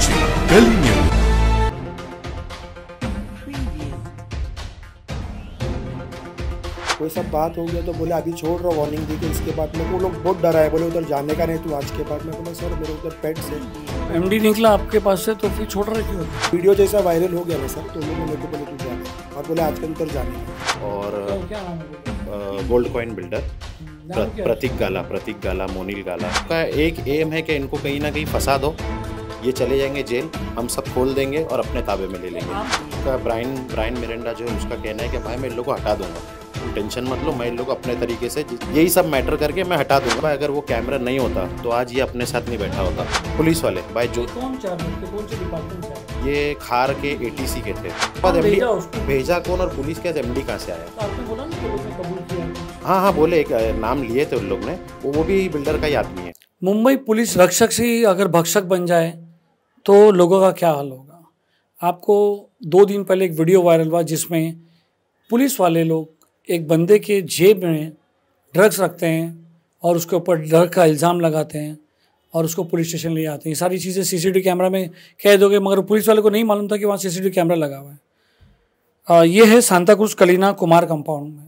watching Delhi News. कोई सब बात हो गया तो बोले अभी छोड़ रहा, वार्निंग दी कि इसके बाद मेरे को लोग बहुत डरा है, बोले उधर जाने का नहीं तू आज के बाद। मैं बोला सर मेरे उधर पेट से एमडी निकला आपके पास से तो फिर छोड़ रहा क्यों? वीडियो जैसा वायरल हो गया ना सर, तो लोगों ने मेरे को बोले तू जाने और बोले आजकल उधर जाने। और gold coin builder Prateek Gala Monil Gala का एक एम है कि इनको कहीं ना कहीं फंसा दो, ये चले जाएंगे जेल, हम सब खोल देंगे और अपने ताबे में ले लेंगे। का ब्रायन मिरेंडा जो है उसका कहना है कि भाई मैं इन लोगों को हटा दूंगा, टेंशन मत लो, मैं इन लोगों को अपने तरीके से यही सब मैटर करके मैं हटा दूंगा। भाई अगर वो कैमरा नहीं होता तो आज ये अपने साथ नहीं बैठा होता। पुलिस वाले भाई जो ये खार के ATC के थे, भेजा कौन और पुलिस के MD कहाँ से आया? हाँ हाँ बोले, एक नाम लिए थे उन लोग ने, वो भी बिल्डर का ही आदमी है। मुंबई पुलिस रक्षक से ही अगर भक्षक बन जाए तो लोगों का क्या हाल होगा? आपको 2 दिन पहले एक वीडियो वायरल हुआ जिसमें पुलिस वाले लोग एक बंदे के जेब में ड्रग्स रखते हैं और उसके ऊपर ड्रग का इल्ज़ाम लगाते हैं और उसको पुलिस स्टेशन ले आते हैं। सारी चीज़ें CCTV कैमरा में कैद हो गई, मगर पुलिस वाले को नहीं मालूम था कि वहाँ CCTV कैमरा लगा हुआ है। ये है Santa cruise Kalina Kumar compound में।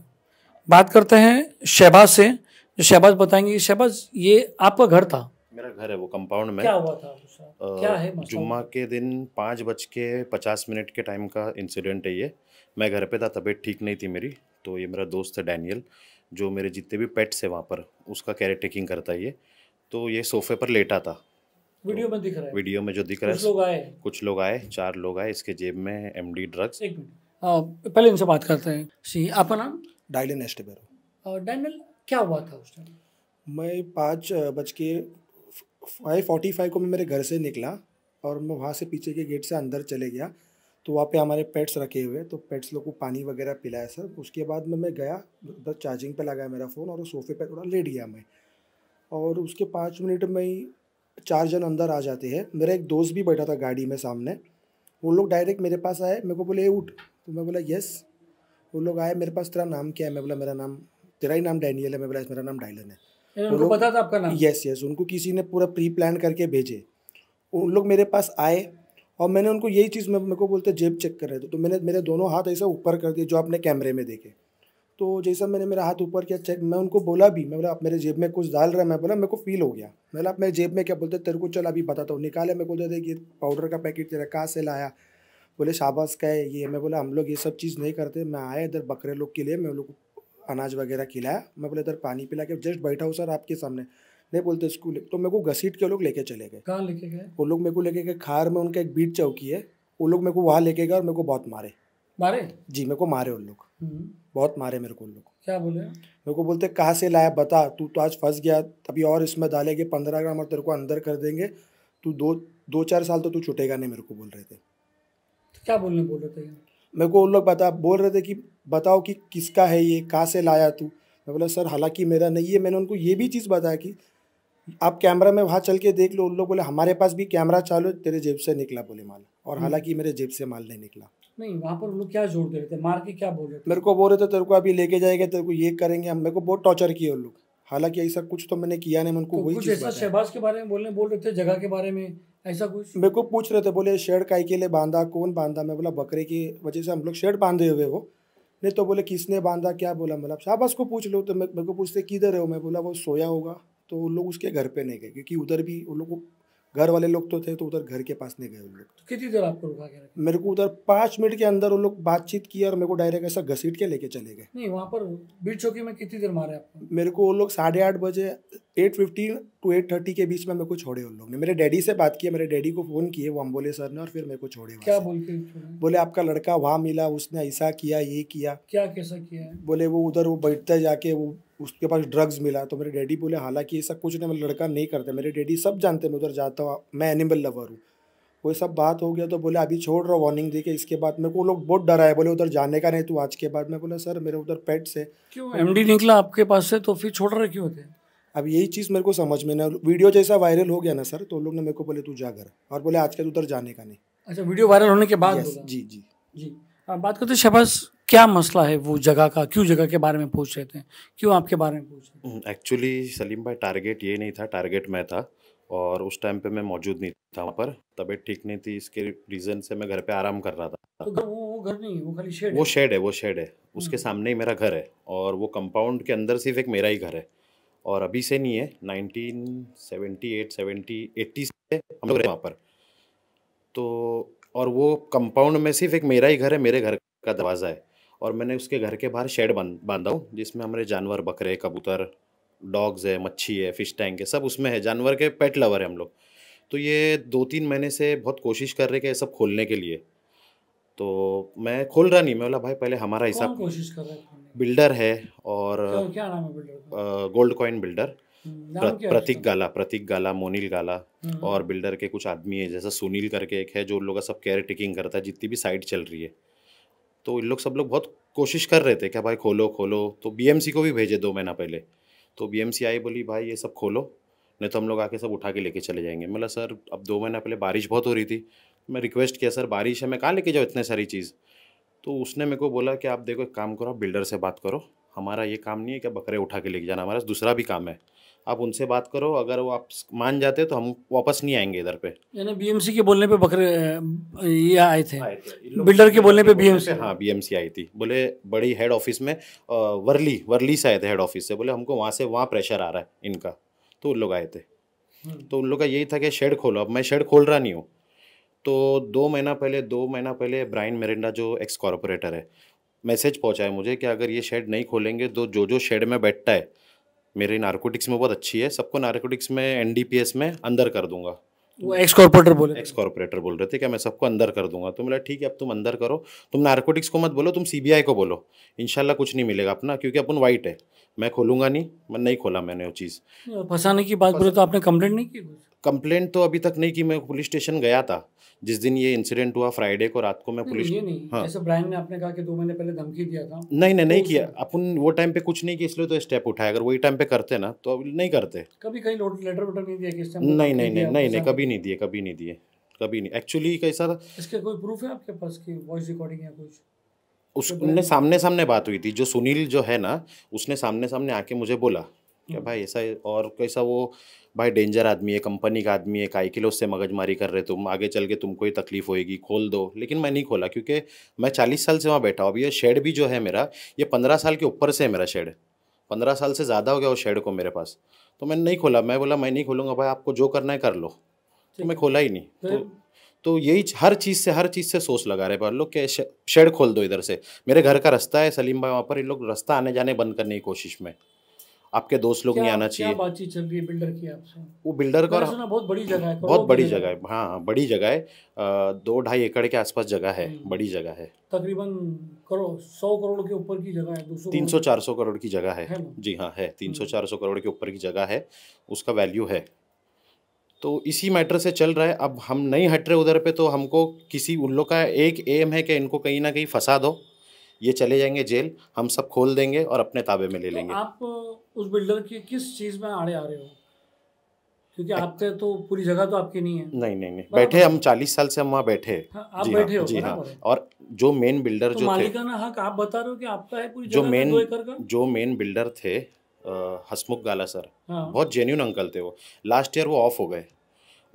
बात करते हैं शहबाज से, जो शहबाज बताएंगे। शहबाज, ये आपका घर था? मेरा घर है वो, कंपाउंड में। क्या हुआ था? क्या है मसला? जुम्मा के दिन 5:50 के टाइम का इंसिडेंट है ये। मैं घर पे था, तबीयत ठीक नहीं थी मेरी, तो ये मेरा दोस्त है डैनियल, जो मेरे जितने भी पेट्स है वहाँ पर उसका केयर टेकिंग करता है ये। तो ये सोफे पर लेटा था, वीडियो में दिख रहा है, वीडियो में जो दिख रहा है। कुछ लोग आए, 4 लोग आए, इसके जेब में MD ड्रग्स। पहले इनसे बात करते हैं। आपका नाम? डायलिन। और डैनियल, क्या हुआ था उस टाइम? मैं 5:45 को मैं मेरे घर से निकला और मैं वहाँ से पीछे के गेट से अंदर चले गया, तो वहाँ पे हमारे पेट्स रखे हुए, तो पेट्स लोग को पानी वगैरह पिलाया सर। उसके बाद मैं गया उधर, चार्जिंग पे लगाया मेरा फ़ोन और सोफ़े पे थोड़ा लेट गया मैं, और उसके 5 मिनट में ही 4 जन अंदर आ जाते हैं। मेरा एक दोस्त भी बैठा था गाड़ी में सामने, वो लोग डायरेक्ट मेरे पास आए, मेरे को बोले उठ, तो मैं बोला यस। वो लोग आए मेरे पास, तेरा नाम क्या है? मैं बोला मेरा नाम, तेरा ही नाम डैनियल है? मैं बोला मेरा नाम डायलिन है। उनको पता था आपका नाम? यस यस, उनको किसी ने पूरा प्री प्लान करके भेजे। उन लोग मेरे पास आए और मैंने उनको यही चीज़, मेरे को बोलते जेब चेक कर रहे थे, तो मैंने मेरे दोनों हाथ ऐसा ऊपर कर दिए जो आपने कैमरे में देखे। तो जैसा मैंने मेरा हाथ ऊपर किया चेक, मैं उनको बोला भी, मैं बोला आप मेरे जेब में कुछ डाल रहे हैं? मैं बोला मेरे को फील हो गया। मैं बोला आप मेरे जेब में क्या? बोलते तेरे को चल अभी बताता हूँ। निकाले, मेरे को बोलते थे ये पाउडर का पैकेट तेरा कहाँ से लाया? बोले शाहबाज का है ये। मैं बोला हम लोग ये सब चीज़ नहीं करते। मैं आया इधर बकरे लोग के लिए, मैं उन लोग को अनाज वगैरह खिलाया, मैं बोला इधर पानी पिला के जस्ट बैठा हूँ सर आपके सामने। नहीं बोलते स्कूल, तो मेरे को घसीट के वो लोग लेके चले गए। कहाँ लेके गए? वो लोग मेरे को लेके गए खार में, उनका एक बीट चौकी है, वो लोग मेरे को वहाँ लेके गए और मेरे को बहुत मारे। मारे? जी मेरे को मारे उन लोग, बहुत मारे मेरे को उन लोग। क्या बोले? मेरे को बोलते कहाँ से लाया बता, तू तो आज फंस गया, अभी और इसमें डालेंगे 15 ग्राम और तेरे को अंदर कर देंगे, तू 2-4 साल तो तू छुटेगा नहीं, मेरे को बोल रहे थे। क्या बोल रहे थे? मेरे को उन लोग बोल रहे थे कि बताओ कि किसका है ये, कहाँ से लाया तू? मैं बोला सर हालांकि मेरा नहीं है। मैंने उनको ये भी चीज़ बताया कि आप कैमरा में वहाँ चल के देख लो। उन लोग बोले हमारे पास भी कैमरा चालू, तेरे जेब से निकला बोले माल, और हालांकि मेरे जेब से माल नहीं निकला। नहीं, वहाँ पर लोग क्या जोड़ दे रहे थे? मार के क्या बोल रहे थे? मेरे को बोल रहे थे तेरे को अभी लेके जाएगा, तेरे को ये करेंगे हम, मेरे को बहुत टॉर्चर किए उन लोग। हालांकि ऐसा कुछ तो मैंने किया नहीं। उनको वही चीज़ शहबाज के बारे में बोल रहे थे, जगह के बारे में ऐसा कुछ मेरे को पूछ रहे थे। बोले शेड काई के लिए बांधा, कौन बांधा? मैं बोला बकरे की वजह से हम लोग शेड बांधे हुए वो नहीं। तो बोले किसने बांधा, क्या बोला? मतलब शाहबाज को पूछ लो। तो मेरे को पूछते किधर है वो? मैं बोला वो सोया होगा। तो उन लोग उसके घर पे नहीं गए क्योंकि उधर भी उन लोग घर वाले लोग तो थे, तो उधर घर के पास नहीं गए उन लोग। तो कितनी देर आपको रुका गया? मेरे को उधर 5 मिनट के अंदर उन लोग बातचीत किया और मेरे को डायरेक्ट ऐसा घसीट के लेके चले गए। नहीं, वहाँ पर बीट चौकी में कितनी देर मारे आपको? मेरे को वो लोग 8:30 बजे 8:15 to 8:30 के बीच में मेरे को छोड़े उन लोग ने। मेरे डैडी से बात किया, मेरे डैडी को फ़ोन किए वो अम्बोले सर ने, और फिर मेरे को छोड़े। क्या बोल के? बोले आपका लड़का वहाँ मिला, उसने ऐसा किया, ये किया। क्या कैसा किया? बोले वो उधर वो बैठता जाके वो उसके पास ड्रग्स मिला। तो मेरे डैडी बोले हालांकि ऐसा कुछ नहीं, मेरा लड़का नहीं करता, मेरे डैडी सब जानते हैं मैं उधर जाता हूँ, मैं एनिमल लवर हूँ। वो सब बात हो गया तो बोले अभी छोड़ रहा, वार्निंग दी कि इसके बाद मेरे को लोग बहुत डरा है, बोले उधर जाने का नहीं तू आज के बाद। मैं बोला सर मेरे उधर पेट्स है। क्यों MD निकला आपके पास से तो फिर छोड़ रहे क्यों थे? अब यही चीज़ मेरे को समझ में ना, वीडियो जैसा वायरल हो गया ना सर, तो लोग ने मेरे को बोले तू जा घर, और बोले आज के उधर जाने का नहीं। अच्छा, वीडियो वायरल होने के बाद? जी जी जी। बात करते शहबाज, क्या मसला है वो जगह का? क्यों जगह के बारे में पूछ रहे थे, क्यों आपके बारे में पूछ रहे थे? एक्चुअली सलीम भाई टारगेट ये नहीं था, टारगेट मैं था। और उस टाइम पे मैं मौजूद नहीं था वहाँ पर, तबीयत ठीक नहीं थी, इसके रीज़न से मैं घर पे आराम कर रहा था। तो वो घर नहीं, वो खाली शेड, वो शेड है, वो शेड है, उसके सामने ही मेरा घर है और वो कंपाउंड के अंदर सिर्फ एक मेरा ही घर है। और अभी से नहीं है, 1978 से हम लोग वहाँ पर। तो और वो कंपाउंड में सिर्फ एक मेरा ही घर है, मेरे घर का दरवाज़ा है और मैंने उसके घर के बाहर शेड बांधा हूँ जिसमें हमारे जानवर, बकरे, कबूतर, डॉग्स है, मच्छी है, फिश टैंक है, सब उसमें है, जानवर के पेट लवर है हम लोग। तो ये 2-3 महीने से बहुत कोशिश कर रहे कि ये सब खोलने के लिए, तो मैं खोल रहा नहीं। मैं बोला भाई पहले हमारा हिसाब, कोशिश कर रहा है बिल्डर है और क्या नाम है builder? Gold coin builder Prateek Gala, Monil Gala और बिल्डर के कुछ आदमी है जैसा सुनील करके एक है जो उन लोग का सब केयर टेकिंग करता है जितनी भी साइट चल रही है। तो इन लोग सब लोग बहुत कोशिश कर रहे थे क्या भाई खोलो खोलो, तो बीएमसी को भी भेजे 2 महीना पहले। तो बीएमसी आई, बोली भाई ये सब खोलो नहीं तो हम लोग आके सब उठा के लेके चले जाएंगे। मतलब सर अब 2 महीना पहले बारिश बहुत हो रही थी, मैं रिक्वेस्ट किया सर बारिश है मैं कहाँ लेके जाऊँ इतने सारी चीज़। तो उसने मेरे को बोला कि आप देखो एक काम करो, आप बिल्डर से बात करो, हमारा ये काम नहीं है कि बकरे उठा के लेके जाना, हमारा दूसरा भी काम है, आप उनसे बात करो, अगर वो आप मान जाते तो हम वापस नहीं आएंगे इधर पे। यानी बीएमसी के बोलने पे बकरे ये आए थे। बिल्डर के बोलने पे बीएमसी, हाँ बीएमसी आई थी, बोले बड़ी हेड ऑफिस में वर्ली से आए थे, हेड ऑफिस से, बोले हमको वहाँ से वहाँ प्रेशर आ रहा है इनका, तो उन लोग आए थे। तो उन लोग का यही था कि शेड खोलो। अब मैं शेड खोल रहा नहीं हूँ। तो 2 महीना पहले ब्रायन मिरेंडा जो एक्स कॉरपोरेटर है, मैसेज पहुँचा है मुझे कि अगर ये शेड नहीं खोलेंगे तो जो शेड में बैठता है, मेरे नारकोटिक्स में बहुत अच्छी है, सबको नारकोटिक्स में एनडीपीएस में अंदर कर दूंगा। वो एक्स कॉरपोरेटर बोल रहे थे कि मैं सबको अंदर कर दूंगा। तो बोला ठीक है अब तुम अंदर करो, तुम नारकोटिक्स को मत बोलो, तुम सीबीआई को बोलो, इंशाल्लाह कुछ नहीं मिलेगा अपना, क्योंकि अपन वाइट है। मैं खोलूंगा नहीं, मैं नहीं खोला मैंने वो चीज़। फंसाने की बात बोले तो आपने कंप्लेंट नहीं की? कंप्लेंट तो अभी तक नहीं की। मैं पुलिस स्टेशन गया था जिस दिन ये इंसिडेंट हुआ, फ्राइडे को रात को मैं पुलिस, हाँ जैसे ब्रायन ने आपने कहा कि 2 महीने पहले धमकी दिया था, नहीं तो किया अपन वो टाइम पे कुछ नहीं किया, इसलिए तो स्टेप उठाया। अगर वही टाइम पे करते ना तो अब नहीं करते। कभी कहीं लेटर वोटर नहीं दिया कि इस टाइम? नहीं, कभी नहीं दिए। एक्चुअली कैसा था, इसके कोई प्रूफ है आपके पास कि वॉइस रिकॉर्डिंग या कुछ? उसने सामने बात हुई थी, जो सुनील जो है ना उसने सामने आके मुझे बोला क्या भाई ऐसा, और कैसा वो भाई डेंजर आदमी है, कंपनी का आदमी है, काहे के लिए उससे मगजमारी कर रहे तुम, आगे चल के तुमको ही तकलीफ होएगी, खोल दो। लेकिन मैं नहीं खोला क्योंकि मैं 40 साल से वहाँ बैठा हूँ। अब ये शेड भी जो है मेरा, ये 15 साल के ऊपर से है मेरा शेड, 15 साल से ज़्यादा हो गया वो शेड को मेरे पास। तो मैंने नहीं खोला, मैं बोला मैं नहीं खोलूँगा भाई, आपको जो करना है कर लो। तो मैं खोला ही नहीं। तो यही हर चीज़ से सोच लगा रहे पर लोग कि शेड खोल दो, इधर से मेरे घर का रास्ता है सलीम भाई, वहाँ पर इन लोग रास्ता आने जाने बंद करने की कोशिश में। आपके दोस्त लोग नहीं आना चाहिए। क्या बातचीत चल रही है बिल्डर की आपसे? वो बिल्डर का बहुत बड़ी जगह है, हाँ बड़ी जगह है, 2-2.5 एकड़ के आसपास जगह है, बड़ी जगह है, तकरीबन 100 करोड़ के ऊपर की जगह है, 300-400 करोड़ की जगह है जी, हाँ है 300-400 करोड़ के ऊपर की जगह है, उसका वैल्यू है। तो इसी मैटर से चल रहा है। अब हम नहीं हट रहे उधर पे, तो हमको किसी उन लोग का एक एम है कि इनको कहीं ना कहीं फंसा दो, ये चले जाएंगे जेल, हम सब खोल देंगे और अपने ताबे में ले लेंगे। आप उस बिल्डर की किस चीज़ में आड़े आ रहे हो? क्योंकि आपके तो पूरी जगह तो आपकी नहीं है। नहीं, बैठे हम 40 साल से हम वहाँ बैठे। हाँ, आप बैठे हो? जी हाँ। और जो मेन बिल्डर जो मालिकाना हक आप बता रहे हो कि आपका है पूरी जगह, 2 एकड़ का? जो मेन बिल्डर थे हसमुख गाला सर, बहुत जेन्यून अंकल थे वो। लास्ट ईयर वो ऑफ हो गए,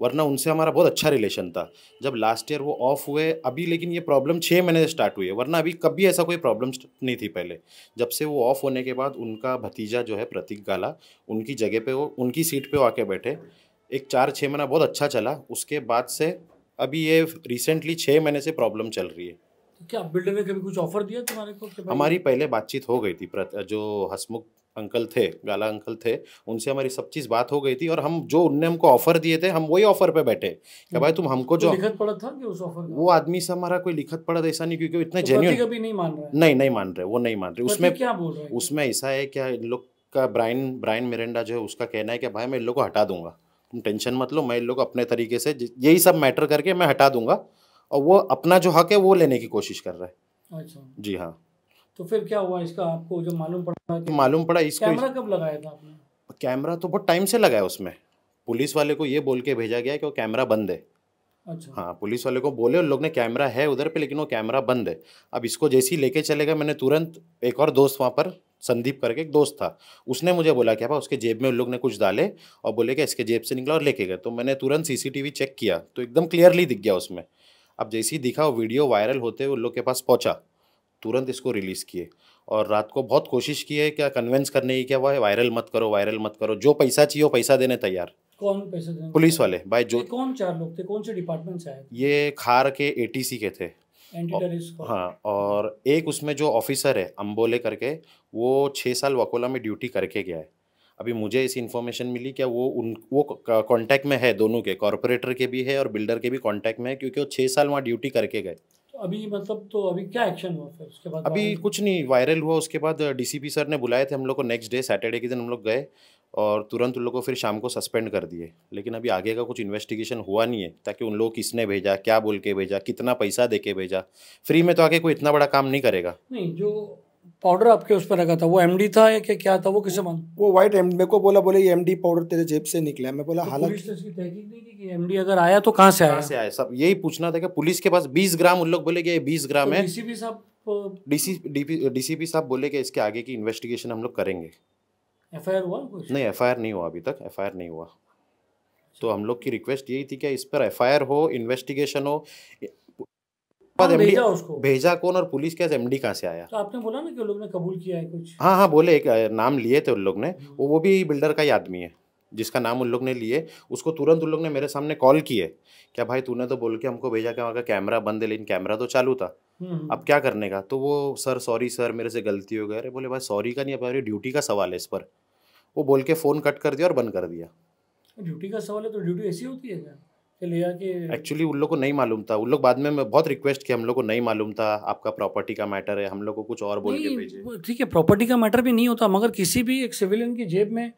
वरना उनसे हमारा बहुत अच्छा रिलेशन था। जब लास्ट ईयर वो ऑफ हुए, अभी लेकिन ये प्रॉब्लम 6 महीने से स्टार्ट हुई है, वरना अभी कभी ऐसा कोई प्रॉब्लम नहीं थी पहले। जब से वो ऑफ होने के बाद उनका भतीजा जो है प्रतीक गाला, उनकी जगह पे वो उनकी सीट पे वो आके बैठे, एक 4-6 महीना बहुत अच्छा चला। उसके बाद से अभी ये रिसेंटली 6 महीने से प्रॉब्लम चल रही है। क्या बिल्डर ने कभी कुछ ऑफर दिया तुम्हारे को? हमारी पहले बातचीत हो गई थी, जो हसमुख अंकल थे, गाला अंकल थे, उनसे हमारी सब चीज़ बात हो गई थी और हम जो उनने हमको ऑफ़र दिए थे हम वही ऑफ़र पे बैठे कि भाई तुम हमको जो लिखत पड़ा था कि उस ऑफर में वो आदमी से हमारा कोई लिखत पड़ा था ऐसा नहीं, क्योंकि इतने जेन्युइन कभी नहीं मान रहे, नहीं मान रहे। उसमें क्या बोल रहे हैं? उसमें ऐसा है क्या, इन लोग का ब्रायन मिरेंडा जो है उसका कहना है कि भाई मैं इन लोग को हटा दूंगा, तुम टेंशन मत लो, मैं इन लोग को अपने तरीके से यही सब मैटर करके मैं हटा दूंगा, और वो अपना जो हक है वो लेने की कोशिश कर रहा है। अच्छा जी हाँ। तो फिर क्या हुआ इसका आपको जो मालूम पड़ा? इसको कैमरा कब लगाया था आपने? कैमरा तो बहुत टाइम से लगाया, उसमें पुलिस वाले को ये बोल के भेजा गया कि वो कैमरा बंद है। अच्छा। हाँ, पुलिस वाले को बोले उन लोग ने कैमरा है उधर पे, लेकिन वो कैमरा बंद है। अब इसको जैसे ही लेके चलेगा, मैंने तुरंत एक और दोस्त वहाँ पर संदीप करके एक दोस्त था, उसने मुझे बोला क्या भाई उसके जेब में उन लोग ने कुछ डाले और बोले क्या इसके जेब से निकला और लेके गए। तो मैंने तुरंत सीसीटीवी चेक किया तो एकदम क्लियरली दिख गया उसमें। अब जैसे ही दिखा वो वीडियो वायरल होते हुए उन लोग के पास पहुंचा, तुरंत इसको रिलीज़ किए और रात को बहुत कोशिश की है क्या कन्विंस करने की क्या भाई वायरल मत करो, वायरल मत करो, जो पैसा चाहिए वो पैसा देने तैयार। कौन पैसा देने? पुलिस वाले भाई। जो कौन चार लोग थे, कौन से डिपार्टमेंट से आए? ये खार के ATC के थे। हाँ, और एक उसमें जो ऑफिसर है अम्बोले करके वो 6 साल वकोला में ड्यूटी करके गया है। अभी मुझे इस इन्फॉर्मेशन मिली क्या वो कांटेक्ट में है दोनों के, कॉर्पोरेटर के भी है और बिल्डर के भी कांटेक्ट में है क्योंकि वो 6 साल वहाँ ड्यूटी करके गए। तो अभी मतलब तो अभी क्या एक्शन हुआ फिर उसके बाद? अभी कुछ नहीं, वायरल हुआ उसके बाद DCP सर ने बुलाए थे हम लोग को नेक्स्ट डे, सैटरडे के दिन हम लोग गए और तुरंत उन लोगों को फिर शाम को सस्पेंड कर दिए। लेकिन अभी आगे का कुछ इन्वेस्टिगेशन हुआ नहीं है ताकि उन लोग किसने भेजा, क्या बोल के भेजा, कितना पैसा दे के भेजा। फ्री में तो आगे कोई इतना बड़ा काम नहीं करेगा। नहीं, जो पाउडर आपके उस पर लगा था वो MD था या क्या था? वो किसे मान? वो वाइट MD मेरे को बोला, बोले ये MD पाउडर तेरे जेब से निकला। मैं बोला तो हालांकि पुलिस ने इसकी तहकीक नहीं की कि MD अगर आया तो कहाँ से आया? कहाँ से आया? सब यही पूछना था कि पुलिस के पास 20 ग्राम उन लोग बोले कि ये 20 ग्राम है। DCP साहब बोले कि इसके आगे की इन्वेस्टिगेशन हम लोग करेंगे। FIR हुआ कुछ? नहीं, FIR नहीं हुआ अभी तक, FIR नहीं हुआ। तो हम लोग की रिक्वेस्ट यही थी कि इस पर FIR हो, इन्वेस्टिगेशन हो। भेजा उसको, भेजा कौन और पुलिस के MD कहाँ से आया? तो आपने बोला ना कि उन लोग ने कबूल किया है कुछ? हाँ हाँ बोले, एक नाम लिए थे उन लोग ने, वो भी बिल्डर का ही आदमी है जिसका नाम उन लोग ने लिए। उसको तुरंत उन लोग ने मेरे सामने कॉल किए क्या भाई तूने तो बोल के हमको भेजा कि वहाँ का कैमरा बंद है, लेकिन कैमरा तो चालू था, अब क्या करने का? तो वो सर सॉरी सर मेरे से गलती हो गई। अरे बोले भाई सॉरी का नहीं, अब ड्यूटी का सवाल है इस पर। वो बोल के फ़ोन कट कर दिया और बंद कर दिया। ड्यूटी का सवाल है तो ड्यूटी ऐसी होती है क्या? एक्चुअली उन लोग को नहीं मालूम था, उन लोग बाद में बहुत रिक्वेस्ट किया, हम लोग को नहीं मालूम था आपका प्रॉपर्टी का मैटर है, हम लोग को कुछ और बोल के भेजे। ठीक है, प्रॉपर्टी का मैटर भी नहीं होता मगर किसी भी एक सिविलियन की जेब में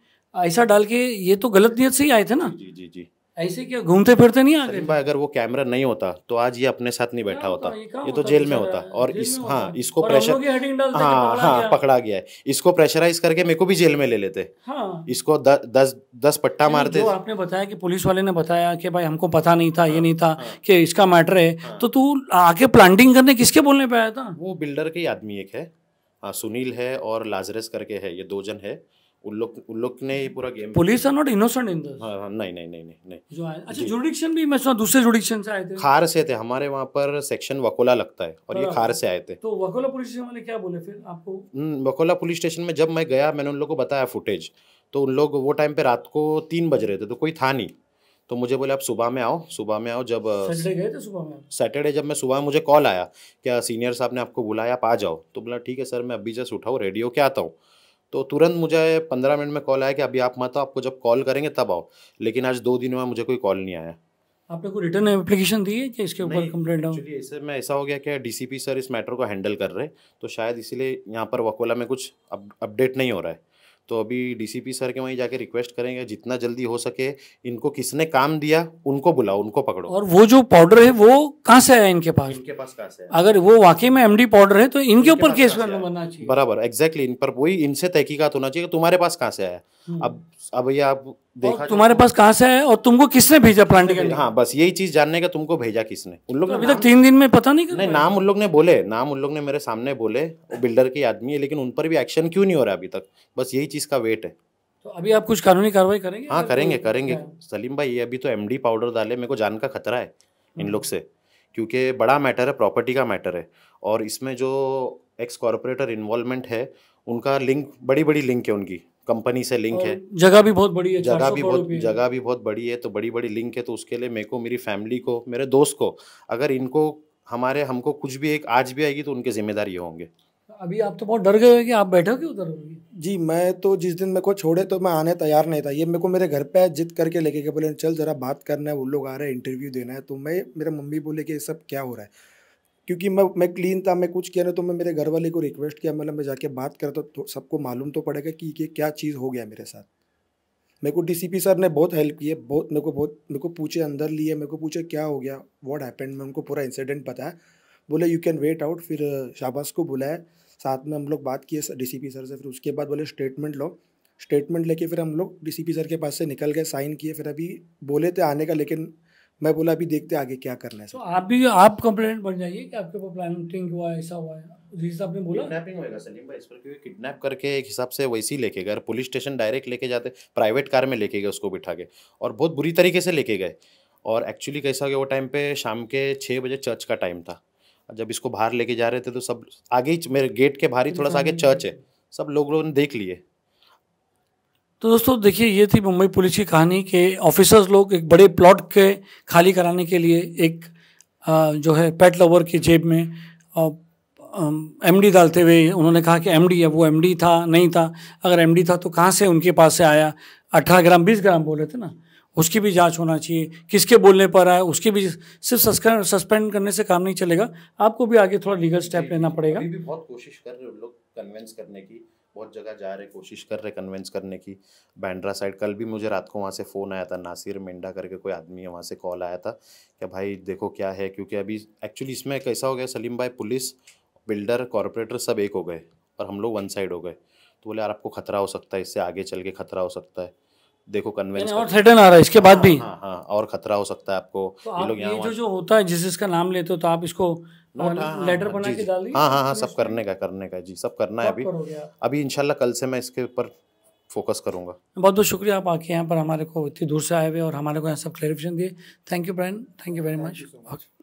ऐसा डाल के, ये तो गलत नियत से ही आए थे ना। जी जी जी। ऐसे क्या घूमते फिरते नहीं आ गए भाई? अगर वो कैमरा नहीं होता तो आज ये अपने साथ नहीं बैठा होता, ये तो जेल में होता। और इस हाँ इसको प्रेशर, हाँ हाँ पकड़ा गया है, इसको प्रेशराइज करके मेरे को भी जेल में ले लेते। हाँ, इसको 10 पट्टा मारते। आपने बताया कि पुलिस वाले ने बताया कि भाई हमको पता नहीं था, ये नहीं था कि इसका मैटर है, तो तू आके प्लांटिंग करने किसके बोलने पे आया था? वो बिल्डर के आदमी एक है, हाँ सुनील है और लाजरस करके है, ये 2 जन है। उन लोग ने ये पूरा game. Police are not innocent in this. हाँ, नहीं नहीं नहीं नहीं जो आए। अच्छा, जुडिक्शन भी मैं सुना दूसरे जुडिक्शन से आए थे? खार से थे, हमारे वहाँ पर सेक्शन वकोला लगता है और ये खार से आए थे। तो वकोला पुलिस स्टेशन वाले क्या बोले फिर आपको? वकोला पुलिस स्टेशन में जब मैं गया मैंने उन लोग को बताया फुटेज, तो उन लोग वो टाइम पे रात को 3 बज रहे थे तो कोई था नहीं, तो मुझे बोले आप सुबह में आओ, सुबह में आओ। जब सैटरडे गए थे, सुबह में सैटरडे जब मैं सुबह मुझे कॉल आया क्या सीनियर साहब ने आपको बुलाया आप आ जाओ। तो बोला ठीक है सर मैं अभी जस्ट उठाऊँ रेडी होके आता हूँ। तो तुरंत मुझे 15 मिनट में कॉल आया कि अभी आप मत आओ, आपको जब कॉल करेंगे तब आओ। लेकिन आज 2 दिन में मुझे कोई कॉल नहीं आया। आपने कोई रिटर्न एप्लीकेशन दी है कि इसके ऊपर कंप्लेंट? एक्चुअली ऐसे में ऐसा हो गया कि DCP सर इस मैटर को हैंडल कर रहे, तो शायद इसीलिए यहाँ पर वकोला में कुछ अपडेट नहीं हो रहा है। तो अभी DCP सर के वहीं जाके रिक्वेस्ट करेंगे जितना जल्दी हो सके इनको किसने काम दिया उनको बुलाओ, उनको पकड़ो। और वो जो पाउडर है वो कहाँ से आया इनके पास? इनके पास कहाँ से आया? अगर वो वाकई में MD पाउडर है तो इनके ऊपर केस बनना चाहिए। बराबर, एग्जैक्टली, इन पर वही इनसे तहकीकात होना चाहिए तुम्हारे पास कहाँ से आया। अब ये आप देखा तुम्हारे पास कहाँ से आया और तुमको किसने भेजा प्लांट के लिए? हाँ, बस यही चीज जानने का, तुमको भेजा किसने? उन लोग अभी तक 3 दिन में पता नहीं कर। नाम उन लोग ने बोले, नाम उन लोग ने मेरे सामने बोले, बिल्डर के आदमी है, लेकिन उन पर भी एक्शन क्यों नहीं हो रहा अभी तक? बस यही चीज का वेट है। तो अभी आप कुछ कानूनी कार्रवाई करेंगे? हाँ करेंगे करेंगे सलीम भाई, ये अभी तो MD पाउडर डाले, मेरे को जान का खतरा है इन लोग से क्योंकि बड़ा मैटर है, प्रॉपर्टी का मैटर है और इसमें जो एक्स कॉरपोरेटर इन्वॉल्वमेंट है उनका लिंक, बड़ी बड़ी लिंक है उनकी कंपनी से लिंक है, जगह भी बहुत बड़ी है, जगह भी बहुत बड़ी है, तो बड़ी बड़ी लिंक है। तो उसके लिए मेरे को, मेरी फैमिली को, मेरे दोस्त को, अगर इनको हमारे हमको कुछ भी एक आज भी आएगी तो उनके जिम्मेदार ये होंगे। अभी आप तो बहुत डर गए कि आप बैठोगे उधर? जी, मैं तो जिस दिन मेरे को छोड़े तो मैं आने तैयार नहीं था। ये मेरे को मेरे घर पे जिद करके लेके गए, बोले चल जरा बात करना है, वो लोग आ रहे हैं, इंटरव्यू देना है। तो मैं, मेरे मम्मी बोले कि ये सब क्या हो रहा है, क्योंकि मैं क्लीन था, मैं कुछ किया नहीं। तो मैं मेरे घर वाले को रिक्वेस्ट किया, मतलब मैं जाके बात करता तो सबको मालूम तो पड़ेगा कि ये क्या चीज़ हो गया मेरे साथ। मेरे को DCP सर ने बहुत हेल्प की है, मेरे को पूछे, अंदर लिए, मेरे को पूछे क्या हो गया, व्हाट हैपेंड। मैं उनको पूरा इंसिडेंट बताया, बोले यू कैन वेट आउट। फिर शाहबाज को बुलाया, साथ में हम लोग बात किए DCP सर से। फिर उसके बाद बोले स्टेटमेंट लो, स्टेटमेंट लेके फिर हम लोग DCP सर के पास से निकल गए, साइन किए। फिर अभी बोले थे आने का, लेकिन मैं बोला अभी देखते आगे क्या करना है। तो आप भी आप कंप्लेंट बन जाइए कि आपके ऊपर प्लानिंग हुआ है, ऐसा हुआ है। आपने बोला किडनैपिंग होएगा सलीम भाई इस पर, क्योंकि किडनैप करके एक हिसाब से वैसे ही लेके गए, पुलिस स्टेशन डायरेक्ट लेके जाते, प्राइवेट कार में लेके गए उसको बिठा के, और बहुत बुरी तरीके से लेके गए। और एक्चुअली कैसा गया वो टाइम पे शाम के 6 बजे चर्च का टाइम था, जब इसको बाहर लेके जा रहे थे तो सब आगे ही मेरे गेट के बाहर ही थोड़ा सा आगे चर्च है, सब लोगों ने देख लिए। तो दोस्तों देखिए ये थी मुंबई पुलिस की कहानी के ऑफिसर्स लोग एक बड़े प्लॉट के खाली कराने के लिए एक जो है पेट लवर की जेब में एमडी डालते हुए, उन्होंने कहा कि एमडी है, वो एमडी था नहीं था, अगर एमडी था तो कहाँ से उनके पास से आया, 18 ग्राम 20 ग्राम बोले थे ना, उसकी भी जांच होना चाहिए, किसके बोलने पर आया उसकी भी। सिर्फ सस्पेंड करने से काम नहीं चलेगा, आपको भी आगे थोड़ा लीगल स्टेप लेना पड़ेगा। भी बहुत कोशिश कर रहे लोग कन्विंस करने की, बहुत जगह जा रहे, कोशिश कर रहे कन्विंस करने की। बैंड्रा साइड कल भी मुझे रात को वहाँ से फ़ोन आया था, नासिर मिंडा करके कोई आदमी है वहाँ से कॉल आया था कि भाई देखो क्या है, क्योंकि अभी एक्चुअली इसमें कैसा हो गया सलीम भाई, पुलिस बिल्डर कॉरपोरेटर सब एक हो गए और हम लोग वन साइड हो गए। तो बोले यार आपको खतरा हो सकता है, इससे आगे चल के खतरा हो सकता है, देखो कन्वेंस और थ्रेटन आ रहा है इसके बाद भी। हाँ हाँ, और खतरा हो सकता है आपको। तो आप ये जो होता है जिस इसका नाम लेते हो तो आप इसको लेटर बना के डाल दीजिए। हाँ हाँ हाँ, सब करने का जी, सब करना है। अभी इंशाल्लाह कल से मैं इसके ऊपर फोकस करूँगा। बहुत बहुत शुक्रिया आप आके यहाँ पर हमारे को इतनी दूर से आए हुए और हमारे को यहाँ सब क्लेरिफिकेशन दिए। Thank you Brian, thank you very much.